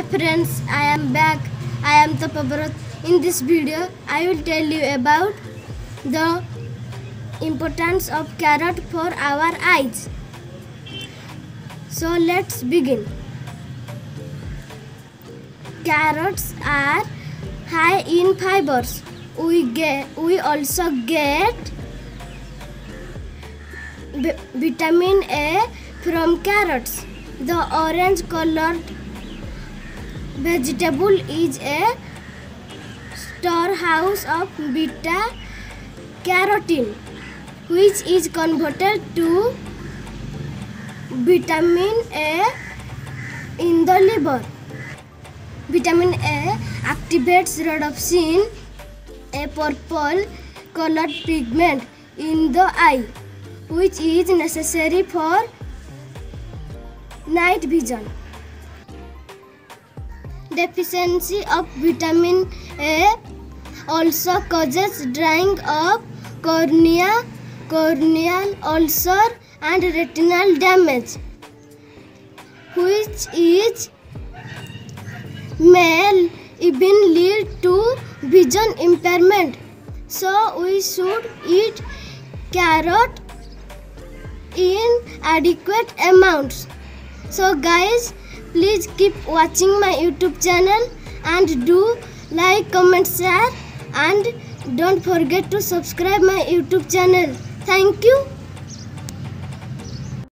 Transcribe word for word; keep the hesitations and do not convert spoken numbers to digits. Hi friends, I am back. I am Tapabrata. In this video, I will tell you about the importance of carrot for our eyes. So let's begin. Carrots are high in fibers. We get, we also get vitamin A from carrots. The orange colored vegetable is a storehouse of beta carotene, which is converted to vitamin A in the liver. Vitamin A activates rhodopsin, a purple colored pigment in the eye, which is necessary for night vision. Deficiency of vitamin A also causes drying of cornea, corneal ulcer and retinal damage, which is may even lead to vision impairment. So we should eat carrot in adequate amounts. So guys, please keep watching my YouTube channel and do like, comment, share, and don't forget to subscribe my YouTube channel. Thank you.